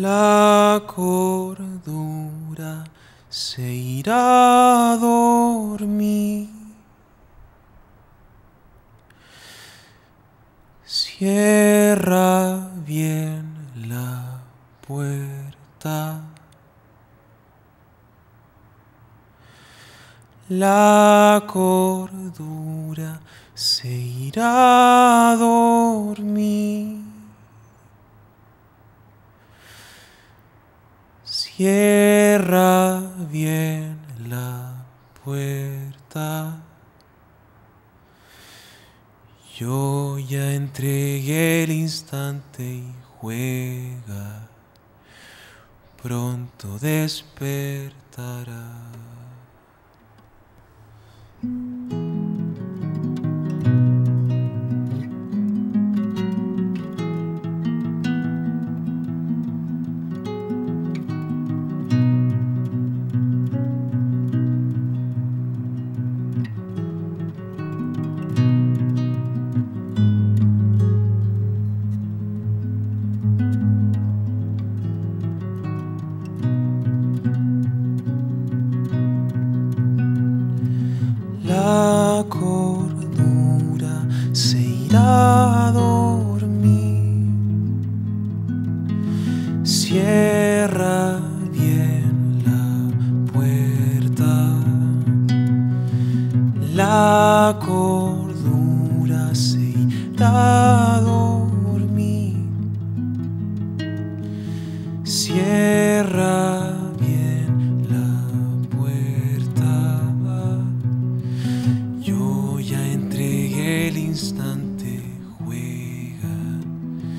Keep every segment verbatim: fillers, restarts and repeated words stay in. la cordura se irá a dormir. Cierra bien la puerta. La cordura se irá a dormir. Cierra bien la puerta. Yo ya entregué el instante y juega, pronto despertará. La cordura se irá a dormir. Cierra bien la puerta. La cordura se irá a dormir. Cierra instante juega,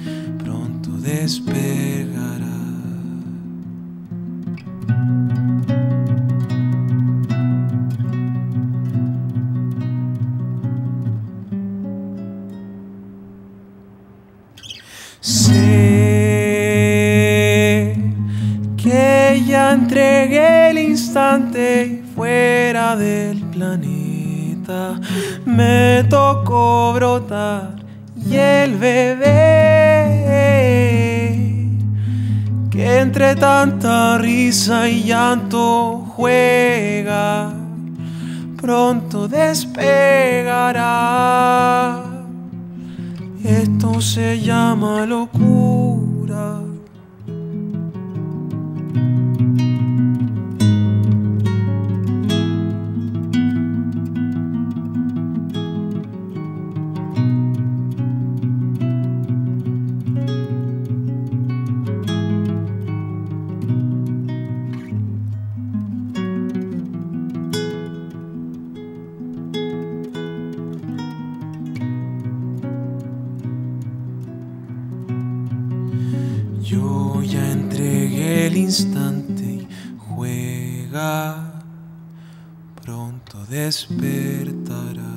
pronto despegará. Sé que ya entregué el instante fuera del planeta. Me tocó brotar y el bebé, que entre tanta risa y llanto juega, pronto despegará. Esto se llama locura. Yo ya entregué el instante y juega, pronto despertará.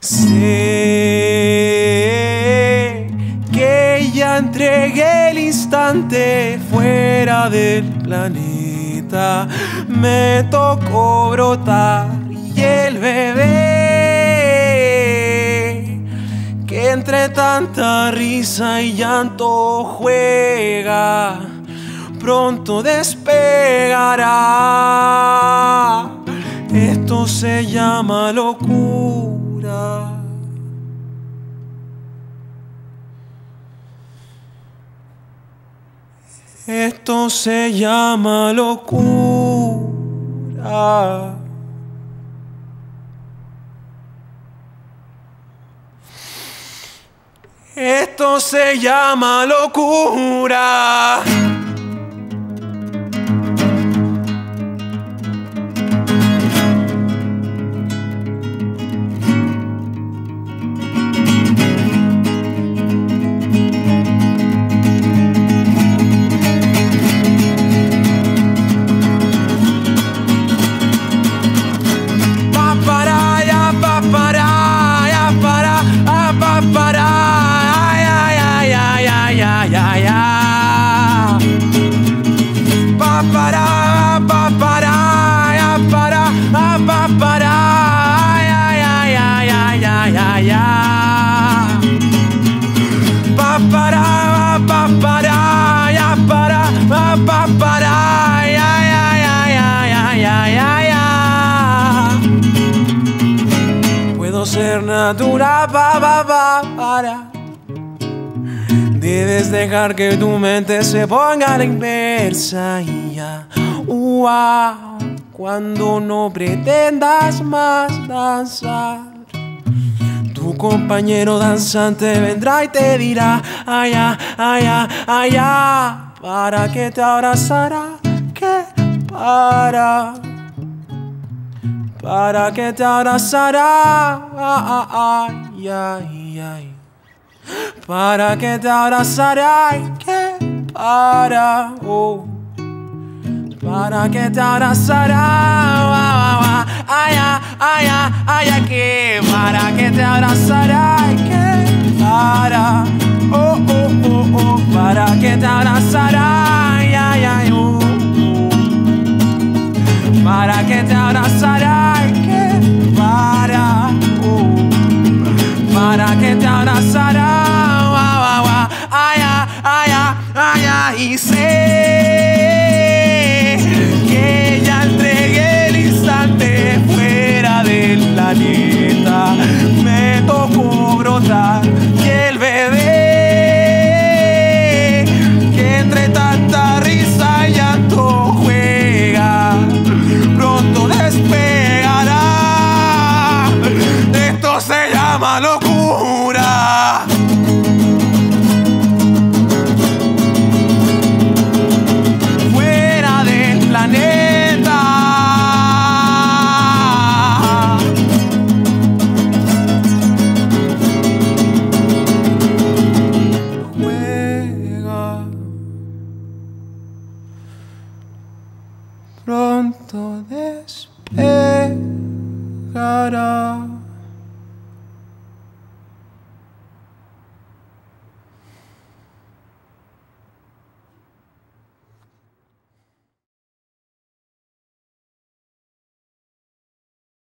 Sé que ya entregué el instante fuera del planeta. Me tocó brotar y el bebé, que entre tanta risa y llanto juega, pronto despegará. Esto se llama locura. Esto se llama locura. Esto se llama locura. Paparaya, paparaya, para, a paparaya. Yeah, yeah, yeah. ser natural, pa, pa, pa, para. Debes dejar que tu mente se ponga a la inversa y ya. Wow, cuando no pretendas más danzar, tu compañero danzante vendrá y te dirá allá, allá, allá, para que te abrazará, que para, para que te abrazará, ay, ay, ay, para que te abrazará, que para, oh, para que te abrazará, ay, ay, ay, ay, que para que te abrazará, que para, oh, oh, oh, oh, para que te abrazará, ay, ay, oh, oh, para que te abrazará, que para, oh, para que te abrazará, ay, ay, ay, ay, y sé. Me tocó brotar y el bebé que entre tanta risa y llanto juega, pronto despegará. Esto se llama locura. Fuera del planeta. Pronto despegará.